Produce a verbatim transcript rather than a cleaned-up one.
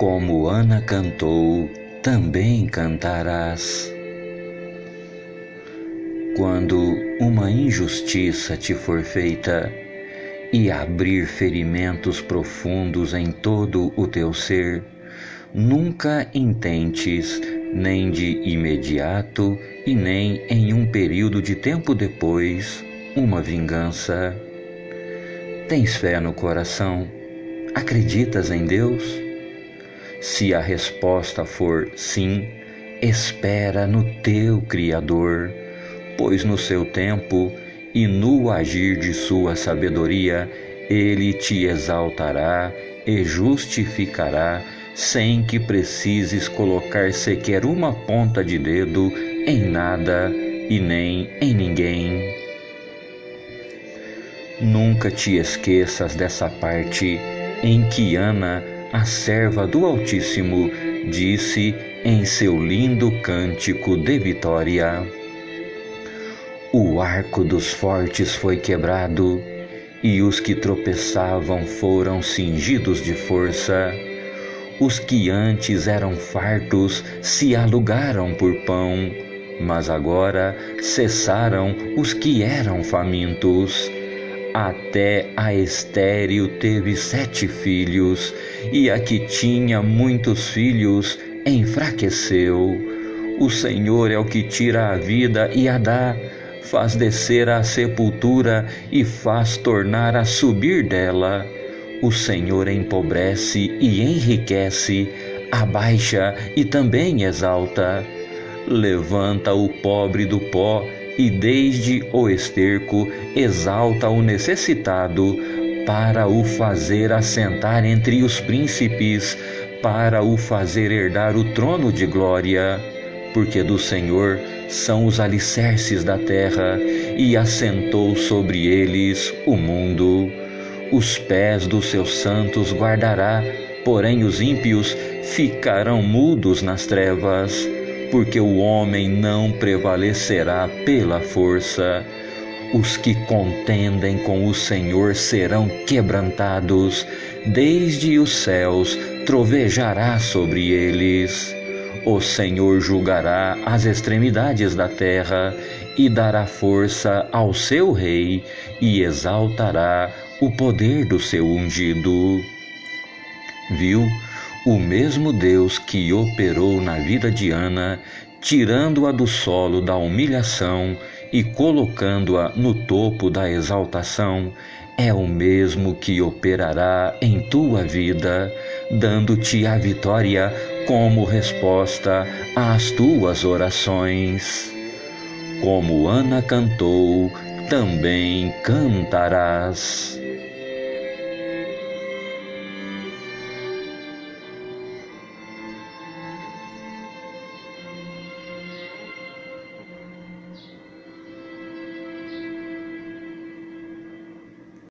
Como Ana cantou, também cantarás. Quando uma injustiça te for feita e abrir ferimentos profundos em todo o teu ser, nunca intentes, nem de imediato e nem em um período de tempo depois, uma vingança. Tens fé no coração? Acreditas em Deus? Se a resposta for sim, espera no teu Criador, pois no seu tempo e no agir de sua sabedoria, ele te exaltará e justificará, sem que precises colocar sequer uma ponta de dedo em nada e nem em ninguém. Nunca te esqueças dessa parte em que Ana, a serva do Altíssimo, disse em seu lindo Cântico de Vitória: o arco dos fortes foi quebrado, e os que tropeçavam foram cingidos de força. Os que antes eram fartos se alugaram por pão, mas agora cessaram os que eram famintos. Até a Estério teve sete filhos, e a que tinha muitos filhos enfraqueceu. O Senhor é o que tira a vida e a dá, faz descer à sepultura e faz tornar a subir dela. O Senhor empobrece e enriquece, abaixa e também exalta. Levanta o pobre do pó e desde o esterco exalta o necessitado, para o fazer assentar entre os príncipes, para o fazer herdar o trono de glória. Porque do Senhor são os alicerces da terra, e assentou sobre eles o mundo. Os pés dos seus santos guardará, porém os ímpios ficarão mudos nas trevas, porque o homem não prevalecerá pela força. Os que contendem com o Senhor serão quebrantados, desde os céus trovejará sobre eles. O Senhor julgará as extremidades da terra e dará força ao seu rei e exaltará o poder do seu ungido. Viu? O mesmo Deus que operou na vida de Ana, tirando-a do solo da humilhação e colocando-a no topo da exaltação, é o mesmo que operará em tua vida, dando-te a vitória como resposta às tuas orações. Como Ana cantou, também cantarás.